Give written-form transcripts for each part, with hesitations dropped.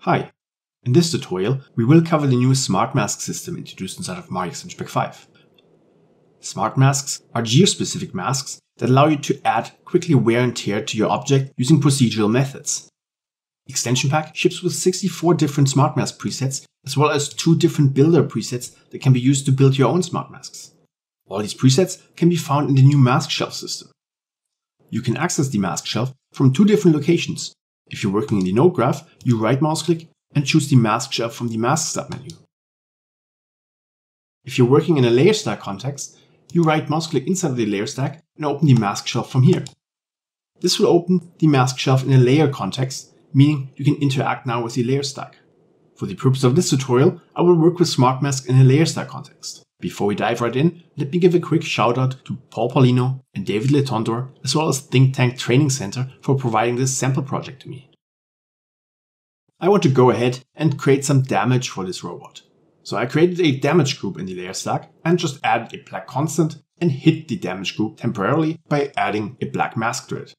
Hi! In this tutorial, we will cover the new Smart Mask system introduced inside of Mari Extension Pack 5. Smart Masks are geo-specific masks that allow you to add quickly wear and tear to your object using procedural methods. Extension Pack ships with 64 different Smart Mask presets, as well as 2 different Builder presets that can be used to build your own Smart Masks. All these presets can be found in the new Mask Shelf system. You can access the Mask Shelf from 2 different locations. If you're working in the Node Graph, you right-mouse-click and choose the Mask Shelf from the Masks submenu. If you're working in a Layer Stack context, you right-mouse-click inside of the Layer Stack and open the Mask Shelf from here. This will open the Mask Shelf in a layer context, meaning you can interact now with the Layer Stack. For the purpose of this tutorial, I will work with Smart Mask in a Layer Stack context. Before we dive right in, let me give a quick shout out to Paul Paulino and David Letondor, as well as Think Tank Training Center for providing this sample project to me. I want to go ahead and create some damage for this robot. So I created a damage group in the Layer Stack and just added a black constant and hid the damage group temporarily by adding a black mask to it.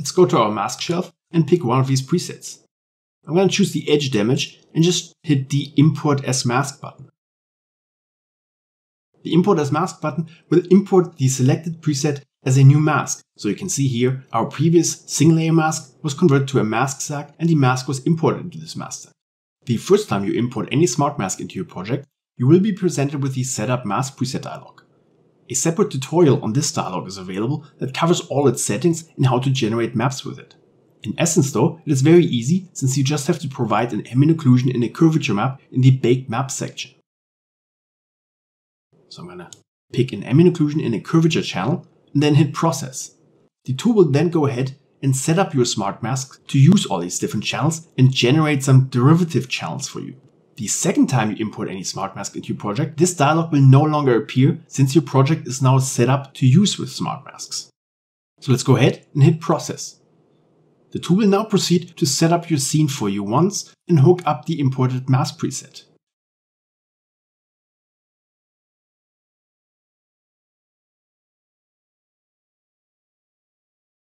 Let's go to our Mask Shelf and pick one of these presets. I'm going to choose the edge damage and just hit the Import as Mask button. The Import as Mask button will import the selected preset as a new mask. So you can see here, our previous single layer mask was converted to a mask stack and the mask was imported into this mask stack. The first time you import any smart mask into your project, you will be presented with the Setup Mask Preset dialog. A separate tutorial on this dialog is available that covers all its settings and how to generate maps with it. In essence though, it is very easy since you just have to provide an ambient occlusion in a curvature map in the Baked Map section. So I'm going to pick an ambient occlusion in a curvature channel and then hit Process. The tool will then go ahead and set up your smart mask to use all these different channels and generate some derivative channels for you. The second time you import any smart mask into your project, this dialog will no longer appear since your project is now set up to use with smart masks. So let's go ahead and hit Process. The tool will now proceed to set up your scene for you once and hook up the imported mask preset.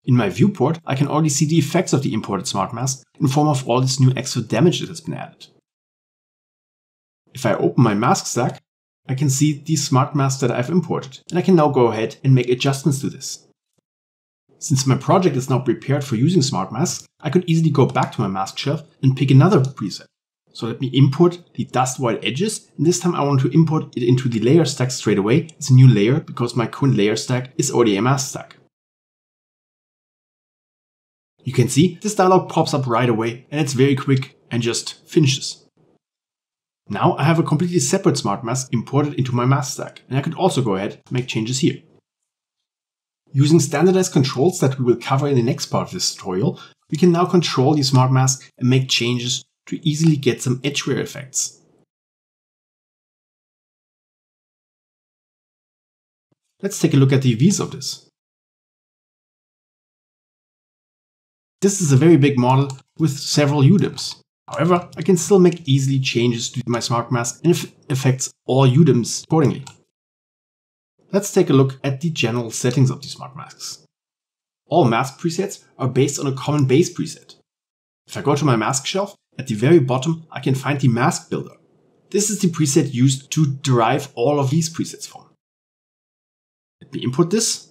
In my viewport, I can already see the effects of the imported smart mask in form of all this new extra damage that has been added. If I open my mask stack, I can see the smart mask that I've imported, and I can now go ahead and make adjustments to this. Since my project is now prepared for using smart masks, I could easily go back to my mask shelf and pick another preset. So let me import the dust white edges, and this time I want to import it into the layer stack straight away as a new layer because my current layer stack is already a mask stack. You can see this dialog pops up right away and it's very quick and just finishes. Now I have a completely separate smart mask imported into my mask stack, and I could also go ahead and make changes here. Using standardized controls that we will cover in the next part of this tutorial, we can now control the smart mask and make changes to easily get some edge wear effects. Let's take a look at the UVs of this. This is a very big model with several UDIMs. However, I can still make easily changes to my smart mask and it affects all UDIMs accordingly. Let's take a look at the general settings of the smart masks. All mask presets are based on a common base preset. If I go to my mask shelf, at the very bottom I can find the Mask Builder. This is the preset used to derive all of these presets from. Let me import this.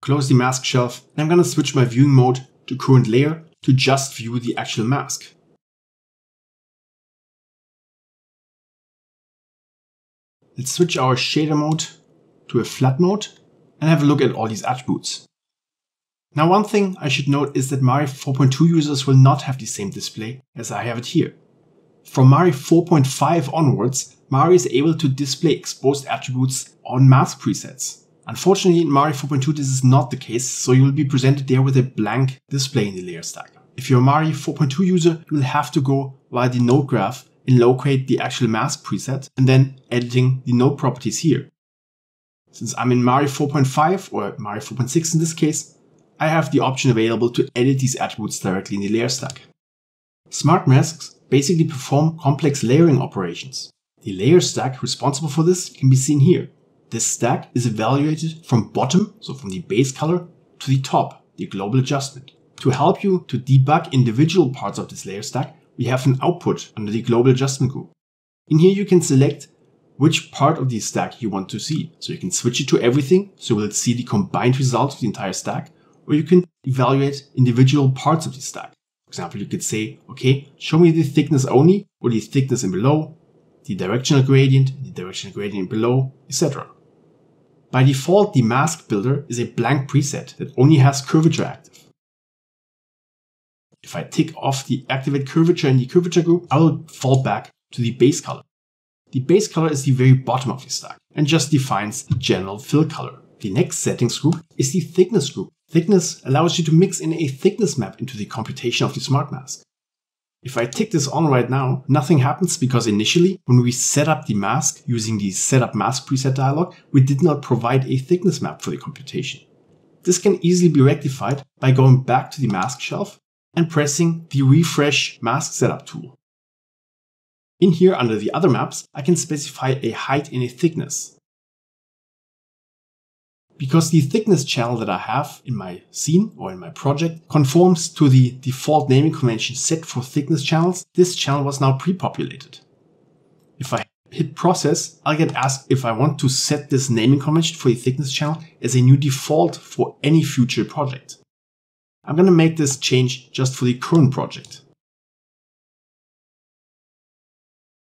Close the mask shelf, and I'm going to switch my viewing mode to current layer to just view the actual mask. Let's switch our shader mode to a flat mode and have a look at all these attributes. Now one thing I should note is that Mari 4.2 users will not have the same display as I have it here. From Mari 4.5 onwards, Mari is able to display exposed attributes on mask presets. Unfortunately, in Mari 4.2 this is not the case, so you will be presented there with a blank display in the layer stack. If you're a Mari 4.2 user, you will have to go via the node graph and locate the actual mask preset and then editing the node properties here. Since I'm in Mari 4.5 or Mari 4.6 in this case, I have the option available to edit these attributes directly in the layer stack. Smart masks basically perform complex layering operations. The layer stack responsible for this can be seen here. This stack is evaluated from bottom, so from the base color, to the top, the global adjustment. To help you to debug individual parts of this layer stack, we have an output under the global adjustment group. In here you can select which part of the stack you want to see. So you can switch it to everything, so we'll see the combined result of the entire stack, or you can evaluate individual parts of the stack. For example, you could say, okay, show me the thickness only, or the thickness and below, the directional gradient below, etc. By default, the Mask Builder is a blank preset that only has curvature active. If I tick off the Activate Curvature in the curvature group, I will fall back to the base color. The base color is the very bottom of the stack and just defines the general fill color. The next settings group is the thickness group. Thickness allows you to mix in a thickness map into the computation of the Smart Mask. If I tick this on right now, nothing happens because initially, when we set up the mask using the Setup Mask preset dialog, we did not provide a thickness map for the computation. This can easily be rectified by going back to the Mask Shelf and pressing the Refresh Mask Setup tool. In here, under the other maps, I can specify a height and a thickness. Because the thickness channel that I have in my scene or in my project conforms to the default naming convention set for thickness channels, this channel was now pre-populated. If I hit process, I'll get asked if I want to set this naming convention for the thickness channel as a new default for any future project. I'm going to make this change just for the current project.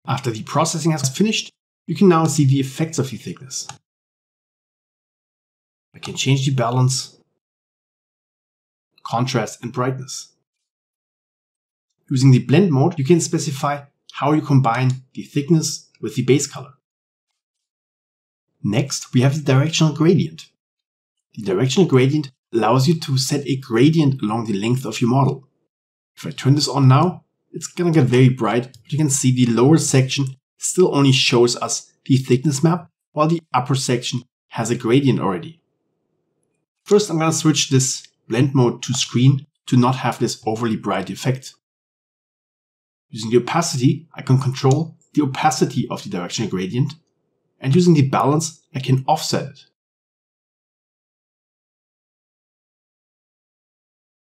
After the processing has finished, you can now see the effects of the thickness. I can change the balance, contrast, and brightness. Using the blend mode, you can specify how you combine the thickness with the base color. Next, we have the directional gradient. The directional gradient allows you to set a gradient along the length of your model. If I turn this on now, it's gonna get very bright, but you can see the lower section still only shows us the thickness map, while the upper section has a gradient already. First, I'm going to switch this blend mode to screen to not have this overly bright effect. Using the opacity, I can control the opacity of the directional gradient, and using the balance, I can offset it.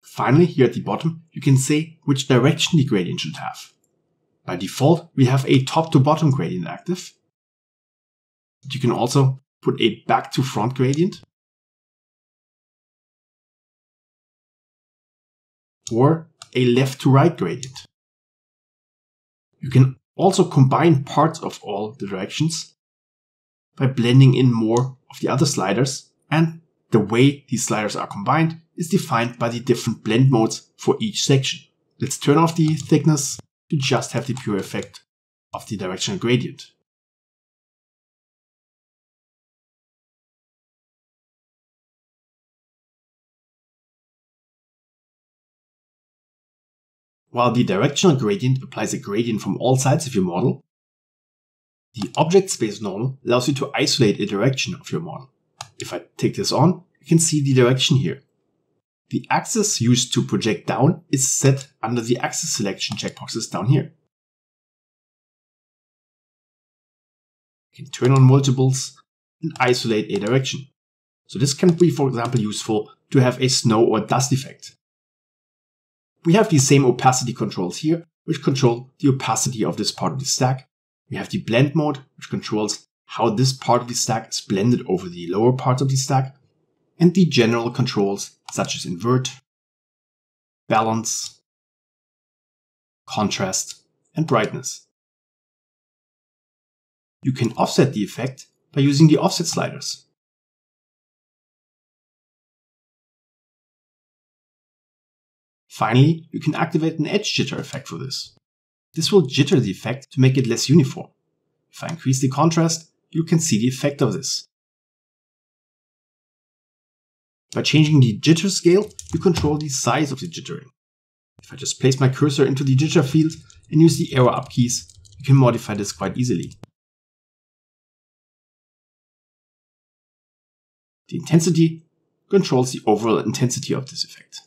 Finally, here at the bottom, you can say which direction the gradient should have. By default, we have a top-to-bottom gradient active. You can also put a back-to-front gradient, or a left to right gradient. You can also combine parts of all the directions by blending in more of the other sliders, and the way these sliders are combined is defined by the different blend modes for each section. Let's turn off the thickness to just have the pure effect of the directional gradient. While the directional gradient applies a gradient from all sides of your model, the object space normal allows you to isolate a direction of your model. If I take this on, you can see the direction here. The axis used to project down is set under the axis selection checkboxes down here. You can turn on multiples and isolate a direction. So this can be, for example, useful to have a snow or dust effect. We have the same opacity controls here, which control the opacity of this part of the stack. We have the blend mode, which controls how this part of the stack is blended over the lower parts of the stack, and the general controls such as invert, balance, contrast, and brightness. You can offset the effect by using the offset sliders. Finally, you can activate an edge jitter effect for this. This will jitter the effect to make it less uniform. If I increase the contrast, you can see the effect of this. By changing the jitter scale, you control the size of the jittering. If I just place my cursor into the jitter field and use the arrow up keys, you can modify this quite easily. The intensity controls the overall intensity of this effect.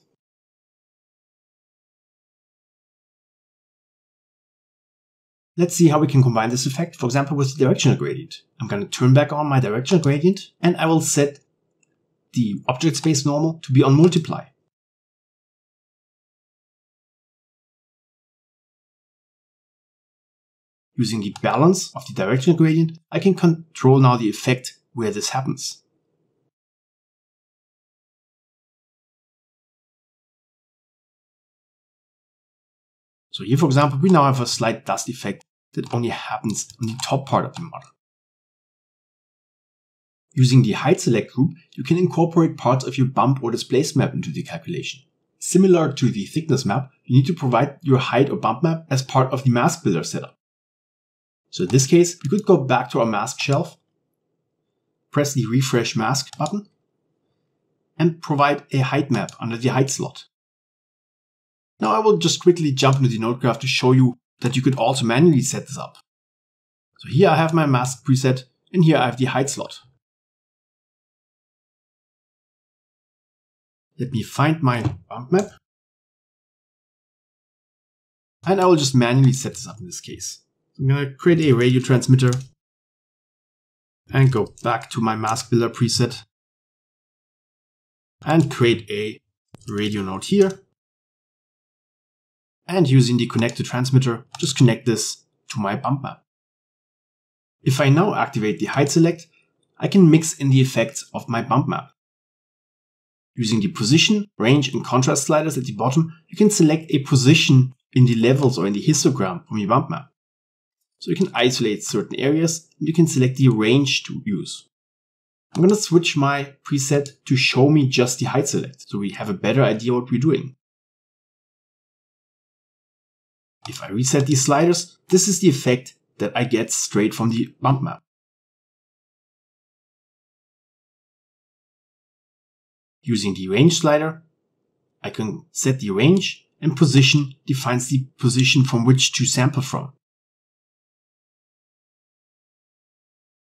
Let's see how we can combine this effect, for example, with the directional gradient. I'm going to turn back on my directional gradient, and I will set the object space normal to be on multiply. Using the balance of the directional gradient, I can control now the effect where this happens. So here, for example, we now have a slight dust effect that only happens on the top part of the model. Using the height select group, you can incorporate parts of your bump or displace map into the calculation. Similar to the thickness map, you need to provide your height or bump map as part of the mask builder setup. So in this case, we could go back to our mask shelf, press the refresh mask button, and provide a height map under the height slot. Now I will just quickly jump into the Node Graph to show you that you could also manually set this up. So here I have my mask preset, and here I have the height slot. Let me find my bump map. And I will just manually set this up in this case. So I'm going to create a radio transmitter and go back to my mask builder preset and create a radio node here. And using the connect to transmitter, just connect this to my bump map. If I now activate the height select, I can mix in the effects of my bump map. Using the position, range, and contrast sliders at the bottom, you can select a position in the levels or in the histogram from your bump map. So you can isolate certain areas, and you can select the range to use. I'm going to switch my preset to show me just the height select, so we have a better idea what we're doing. If I reset these sliders, this is the effect that I get straight from the bump map. Using the range slider, I can set the range, and position defines the position from which to sample from.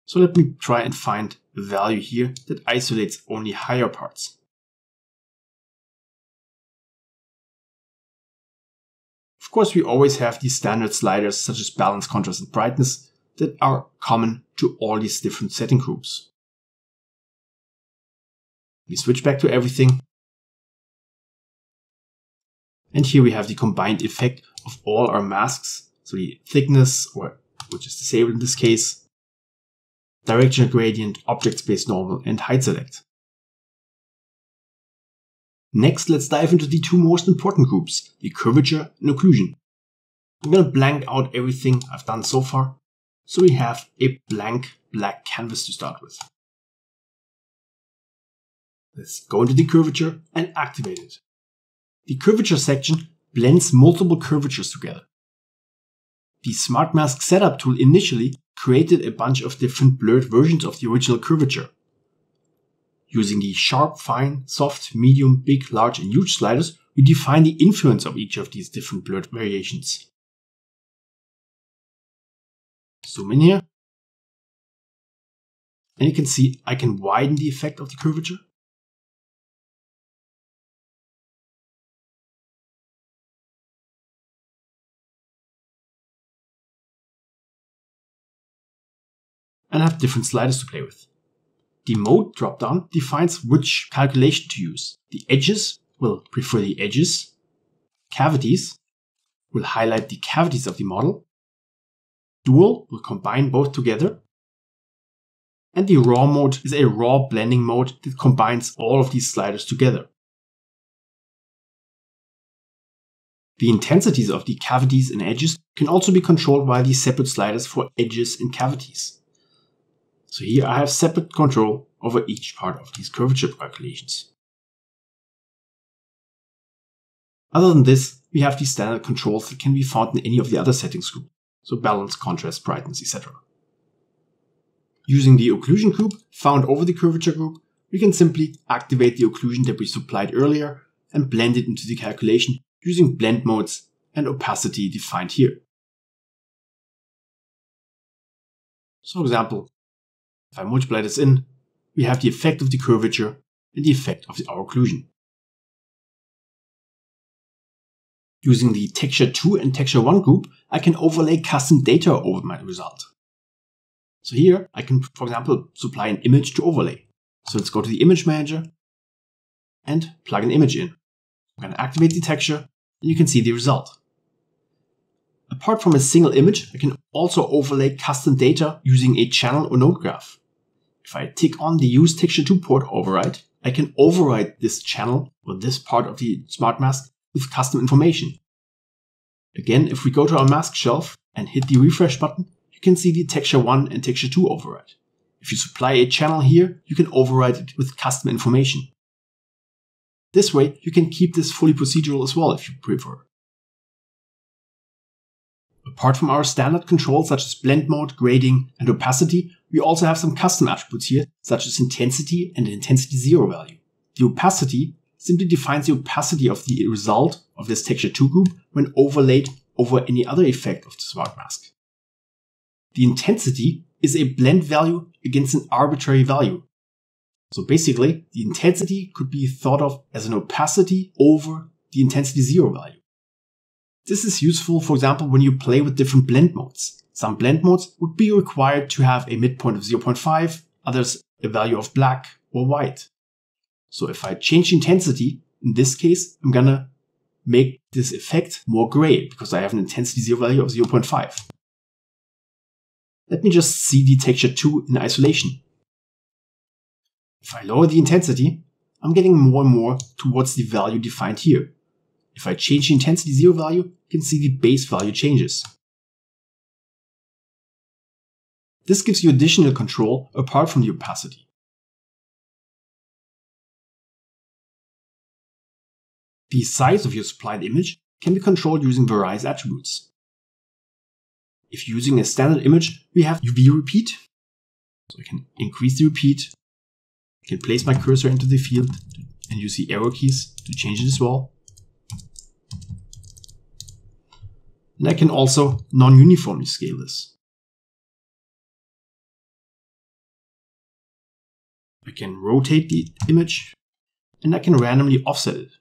So let me try and find a value here that isolates only higher parts. Of course, we always have these standard sliders such as balance, contrast, and brightness that are common to all these different setting groups. We switch back to everything. And here we have the combined effect of all our masks. So the thickness, which is disabled in this case, directional gradient, object space normal, and height select. Next, let's dive into the two most important groups, the curvature and occlusion. I'm going to blank out everything I've done so far, so we have a blank black canvas to start with. Let's go into the curvature and activate it. The curvature section blends multiple curvatures together. The Smart Mask setup tool initially created a bunch of different blurred versions of the original curvature. Using the sharp, fine, soft, medium, big, large, and huge sliders, we define the influence of each of these different blurred variations. Zoom in here. And you can see I can widen the effect of the curvature. And I have different sliders to play with. The mode dropdown defines which calculation to use. The edges will prefer the edges. Cavities will highlight the cavities of the model. Dual will combine both together. And the raw mode is a raw blending mode that combines all of these sliders together. The intensities of the cavities and edges can also be controlled by the separate sliders for edges and cavities. So here I have separate control over each part of these curvature calculations. Other than this, we have the standard controls that can be found in any of the other settings group, so balance, contrast, brightness, etc. Using the occlusion group found over the curvature group, we can simply activate the occlusion that we supplied earlier and blend it into the calculation using blend modes and opacity defined here. So for example, if I multiply this in, we have the effect of the curvature and the effect of our occlusion. Using the texture 2 and texture 1 group, I can overlay custom data over my result. So here I can, for example, supply an image to overlay. So let's go to the image manager and plug an image in. I'm going to activate the texture and you can see the result. Apart from a single image, I can also overlay custom data using a channel or node graph. If I tick on the Use Texture 2 Port Override, I can override this channel or this part of the Smart Mask with custom information. Again, if we go to our Mask Shelf and hit the Refresh button, you can see the Texture 1 and Texture 2 override. If you supply a channel here, you can override it with custom information. This way, you can keep this fully procedural as well if you prefer. Apart from our standard controls such as blend mode, grading, and opacity, we also have some custom attributes here such as intensity and intensity 0 value. The opacity simply defines the opacity of the result of this texture 2 group when overlaid over any other effect of the Smart Mask. The intensity is a blend value against an arbitrary value. So basically, the intensity could be thought of as an opacity over the intensity 0 value. This is useful, for example, when you play with different blend modes. Some blend modes would be required to have a midpoint of 0.5, others a value of black or white. So if I change intensity, in this case, I'm gonna make this effect more gray because I have an intensity 0 value of 0.5. Let me just see the texture 2 in isolation. If I lower the intensity, I'm getting more and more towards the value defined here. If I change the intensity 0 value, you can see the base value changes. This gives you additional control apart from the opacity. The size of your supplied image can be controlled using various attributes. If using a standard image, we have UV repeat. So I can increase the repeat. I can place my cursor into the field and use the arrow keys to change it as well. And I can also non-uniformly scale this. I can rotate the image and I can randomly offset it.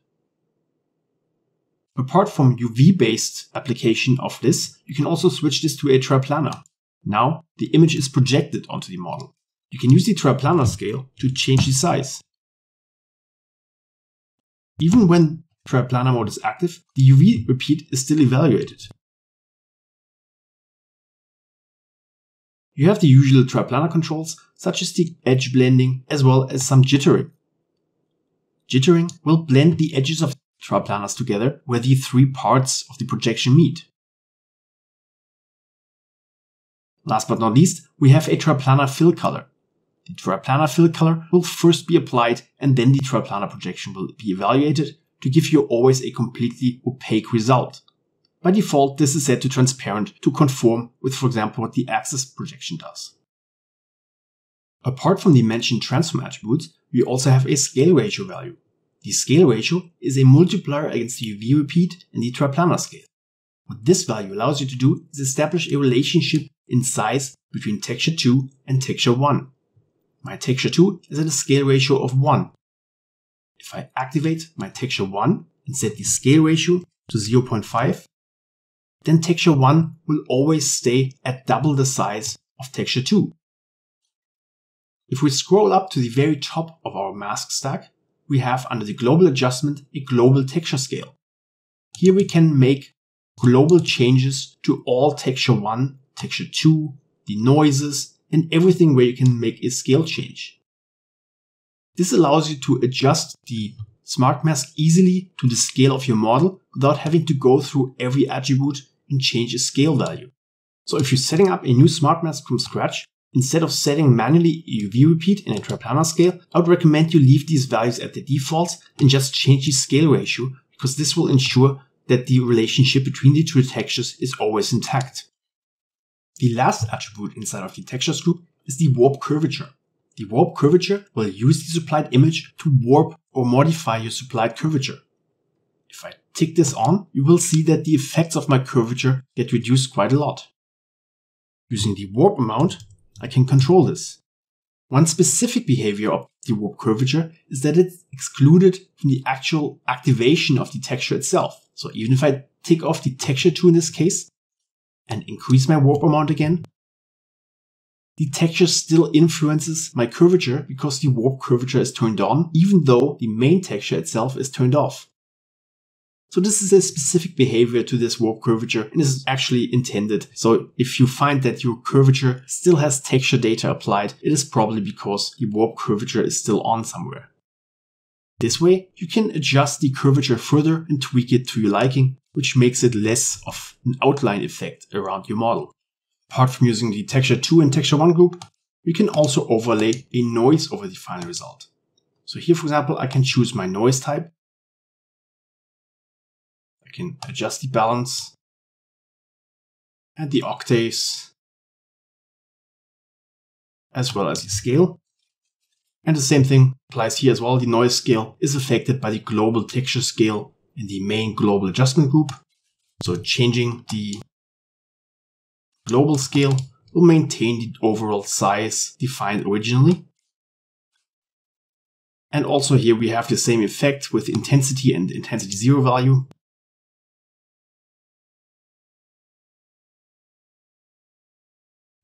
Apart from UV-based application of this, you can also switch this to a triplanar. Now the image is projected onto the model. You can use the triplanar scale to change the size. Even when triplanar mode is active, the UV repeat is still evaluated. You have the usual triplanar controls, such as the edge blending as well as some jittering. Jittering will blend the edges of triplanars together where the three parts of the projection meet. Last but not least, we have a triplanar fill color. The triplanar fill color will first be applied and then the triplanar projection will be evaluated to give you always a completely opaque result. By default, this is set to transparent to conform with, for example, what the axis projection does. Apart from the mentioned transform attributes, we also have a scale ratio value. The scale ratio is a multiplier against the UV repeat and the triplanar scale. What this value allows you to do is establish a relationship in size between texture 2 and texture 1. My texture 2 is at a scale ratio of 1. If I activate my texture 1 and set the scale ratio to 0.5, then texture 1 will always stay at double the size of texture 2. If we scroll up to the very top of our mask stack, we have under the global adjustment a global texture scale. Here we can make global changes to all texture 1, texture 2, the noises, and everything where you can make a scale change. This allows you to adjust the Smart Mask easily to the scale of your model without having to go through every attribute and change a scale value. So if you're setting up a new Smart Mask from scratch, instead of setting manually a UV repeat and a triplanar scale, I would recommend you leave these values at the defaults and just change the scale ratio, because this will ensure that the relationship between the two textures is always intact. The last attribute inside of the textures group is the warp curvature. The warp curvature will use the supplied image to warp or modify your supplied curvature. If I tick this on, you will see that the effects of my curvature get reduced quite a lot. Using the warp amount, I can control this. One specific behavior of the warp curvature is that it's excluded from the actual activation of the texture itself. So even if I take off the texture tool in this case and increase my warp amount again, the texture still influences my curvature because the warp curvature is turned on, even though the main texture itself is turned off. So this is a specific behavior to this warp curvature, and this is actually intended. So if you find that your curvature still has texture data applied, it is probably because the warp curvature is still on somewhere. This way, you can adjust the curvature further and tweak it to your liking, which makes it less of an outline effect around your model. Apart from using the Texture 2 and Texture 1 group, we can also overlay a noise over the final result. So here, for example, I can choose my noise type. I can adjust the balance and the octaves, as well as the scale. And the same thing applies here as well. The noise scale is affected by the global texture scale in the main global adjustment group. So changing the global scale will maintain the overall size defined originally. And also here we have the same effect with intensity and intensity zero value.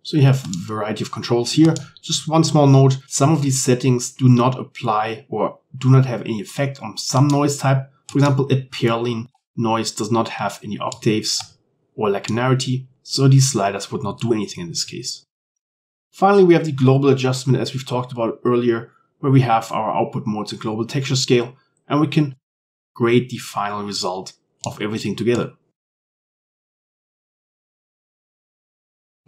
So you have a variety of controls here. Just one small note, some of these settings do not apply or do not have any effect on some noise type. For example, a purling noise does not have any octaves or lacanarity. So these sliders would not do anything in this case. Finally, we have the global adjustment, as we've talked about earlier, where we have our output modes and global texture scale, and we can grade the final result of everything together.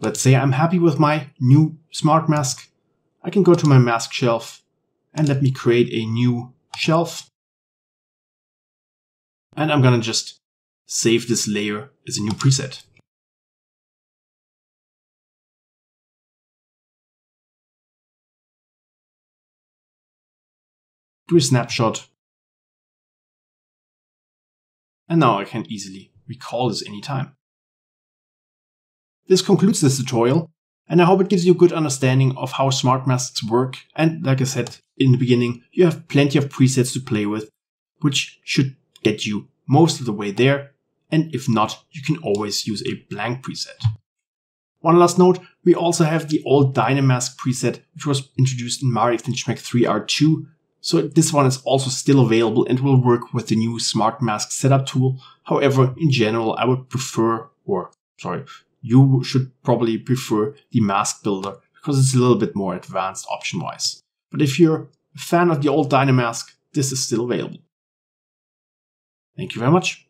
Let's say I'm happy with my new smart mask. I can go to my mask shelf and let me create a new shelf. And I'm gonna just save this layer as a new preset. Do a snapshot. And now I can easily recall this anytime. This concludes this tutorial, and I hope it gives you a good understanding of how smart masks work. And like I said in the beginning, you have plenty of presets to play with, which should get you most of the way there. And if not, you can always use a blank preset. One last note, we also have the old DynaMask preset, which was introduced in Mari Extension Pack 5 R2. So this one is also still available and will work with the new Smart Mask setup tool. However, in general, I would prefer, or sorry, you should probably prefer the Mask Builder because it's a little bit more advanced option-wise. But if you're a fan of the old DynaMask, this is still available. Thank you very much.